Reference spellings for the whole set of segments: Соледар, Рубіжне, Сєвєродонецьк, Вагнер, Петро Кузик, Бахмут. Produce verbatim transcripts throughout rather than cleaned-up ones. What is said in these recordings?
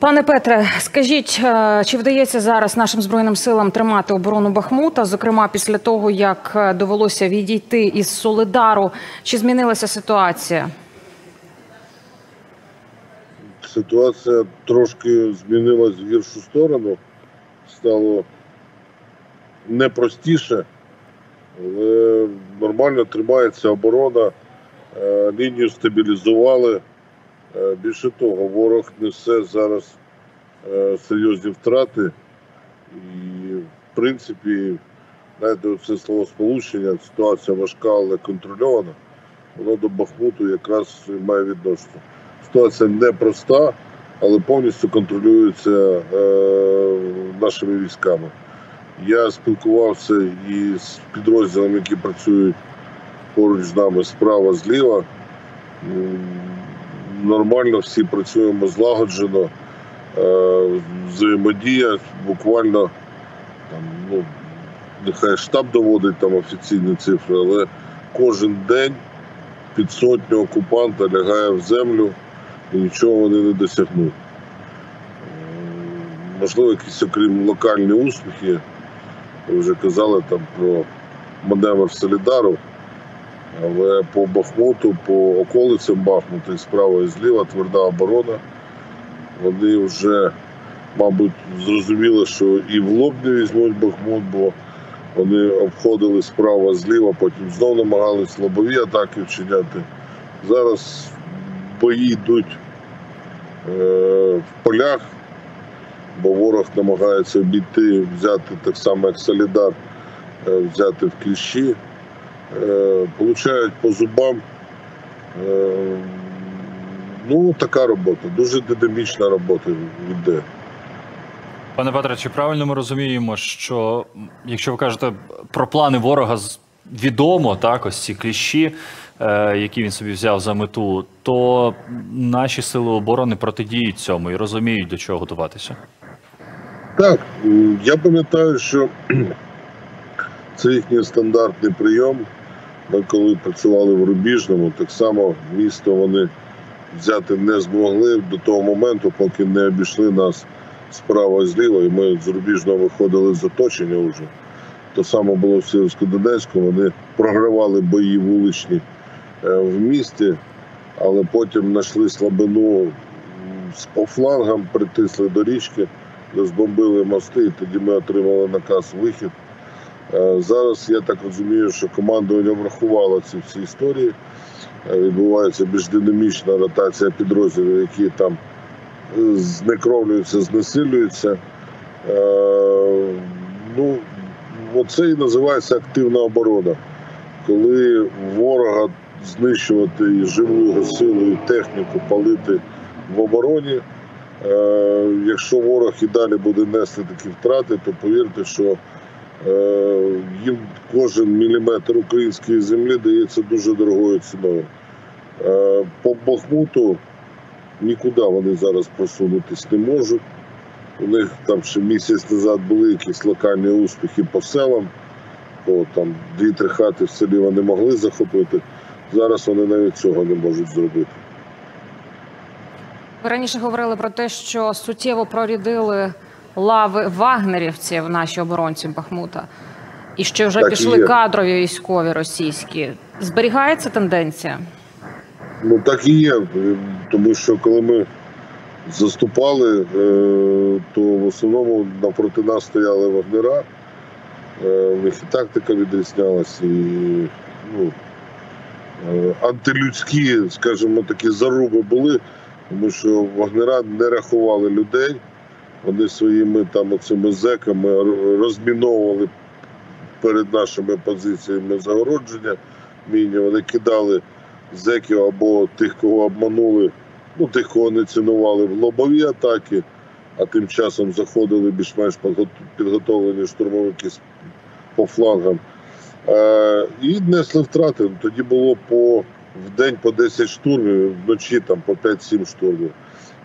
Пане Петре, скажіть, чи вдається зараз нашим Збройним силам тримати оборону Бахмута, зокрема після того, як довелося відійти із Соледару, чи змінилася ситуація? Ситуація трошки змінилась в гіршу сторону, стало непростіше, але нормально тримається оборона, лінію стабілізували. Більше того, ворог несе зараз серйозні втрати і, в принципі, знаєте, це словосполучення, ситуація важка, але контрольована, воно до Бахмуту якраз має відношення. Ситуація непроста, але повністю контролюється е, нашими військами. Я спілкувався і з підрозділами, які працюють поруч з нами справа, зліва. Нормально всі працюємо злагоджено, е, взаємодія, буквально, там, ну, нехай штаб доводить там офіційні цифри, але кожен день під сотню окупанта лягає в землю і нічого вони не досягнуть. Можливо, якісь, окрім локальні успіхи, ви вже казали там про маневр Соледару, але по Бахмуту, по околицям Бахмута і справа і зліва тверда оборона. Вони вже, мабуть, зрозуміли, що і в лоб не візьмуть Бахмут, бо вони обходили справа, зліва, потім знову намагались лобові атаки вчиняти. Зараз бої йдуть е, в полях, бо ворог намагається обійти, взяти так само, як Соледар, е, взяти в кліщі. Е, получають по зубам. Е, ну, така робота, дуже динамічна робота йде. Пане Петре, чи правильно ми розуміємо, що, якщо ви кажете про плани ворога, відомо, так, ось ці кліщі, е, які він собі взяв за мету, то наші сили оборони протидіють цьому і розуміють, до чого готуватися? Так, я пам'ятаю, що це їхній стандартний прийом. Ми коли працювали в Рубіжному, так само місто вони взяти не змогли до того моменту, поки не обійшли нас справа і зліва, і ми з Рубіжного виходили з оточення вже. То саме було в Сєвєродонецьку, вони програвали бої вуличні в місті, але потім знайшли слабину по флангам, притисли до річки, розбомбили мости, і тоді ми отримали наказ вихід. Зараз, я так розумію, що командування врахувало ці всі історії, відбувається більш динамічна ротація підрозділів, які там знекровлюються, знесилюються. Ну, оце і називається активна оборона. Коли ворога знищувати і живу його силу, і техніку палити в обороні, якщо ворог і далі буде нести такі втрати, то повірте, що їм кожен міліметр української землі дається дуже дорогою ціною. По Бахмуту нікуди вони зараз просунутися не можуть. У них там ще місяць назад були якісь локальні успіхи по селам, то там дві-три хати в селі вони могли захопити. Зараз вони навіть цього не можуть зробити. Ви раніше говорили про те, що суттєво прорядили лави вагнерівців, наші оборонці Бахмута, і що вже так пішли кадрові військові російські. Зберігається тенденція? Ну, так і є, тому що коли ми заступали, то в основному напроти нас стояли вагнера, в них і тактика відрізнялась, і ну, антилюдські, скажімо, такі заруби були, тому що вагнера не рахували людей. Вони своїми там оцими зеками розміновували перед нашими позиціями загородження міні. Вони кидали зеків або тих, кого обманули, ну тих, кого не цінували, в лобові атаки, а тим часом заходили більш-менш підготовлені штурмовики по флангам. Е, і несли втрати. Тоді було по, в день по десять штурмів, вночі там по п'ять-сім штурмів.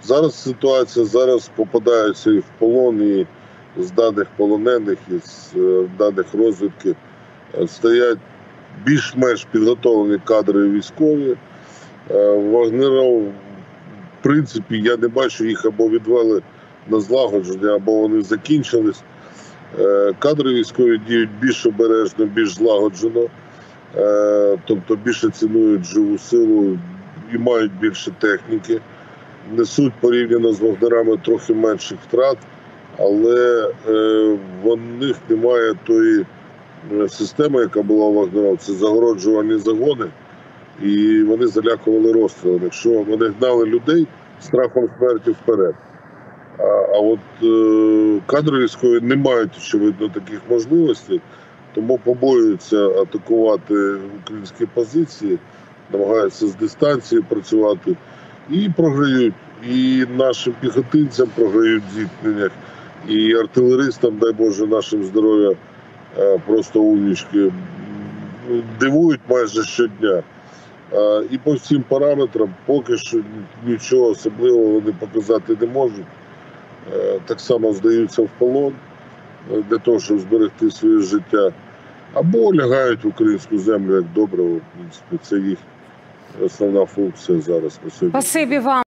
Зараз ситуація, зараз попадаються і в полон, і з даних полонених, і з даних розвідки стоять більш-менш підготовлені кадри військові. Вагнерів принципі, я не бачу їх або відвели на злагодження, або вони закінчились. Кадри військові діють більш обережно, більш злагоджено, тобто більше цінують живу силу і мають більше техніки. Несуть порівняно з вагнерами трохи менших втрат, але в них немає тої системи, яка була у вагнерів. Це загороджувальні загони, і вони залякували розстрілом. Якщо вони гнали людей страхом смерті вперед. А, а от е, кадри військові не мають, очевидно, таких можливостей, тому побоюються атакувати українські позиції, намагаються з дистанції працювати і програють, і нашим піхотинцям програють в зіткненнях, і артилеристам, дай Боже, нашим здоров'я е, просто умнічки, дивують майже щодня. Е, і по всім параметрам поки що нічого особливого вони показати не можуть. Так само здаються в полон для того, щоб зберегти своє життя. Або лягають в українську землю як добриво. В принципі, це їх основна функція зараз на сьогодні. Спасибі вам.